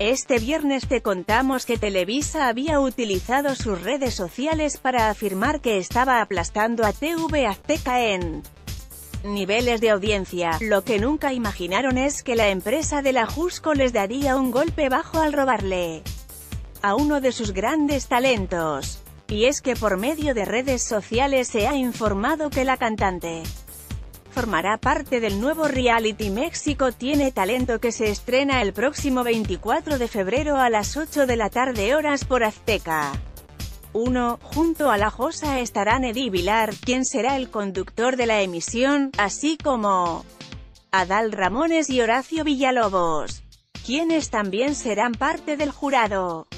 Este viernes te contamos que Televisa había utilizado sus redes sociales para afirmar que estaba aplastando a TV Azteca en niveles de audiencia. Lo que nunca imaginaron es que la empresa del Ajusco les daría un golpe bajo al robarle a uno de sus grandes talentos. Y es que por medio de redes sociales se ha informado que la cantante formará parte del nuevo reality México Tiene Talento, que se estrena el próximo 24 de febrero a las 8 de la tarde horas por Azteca 1, junto a la Josa estarán Edy Vilar, quien será el conductor de la emisión, así como Adal Ramones y Horacio Villalobos, quienes también serán parte del jurado.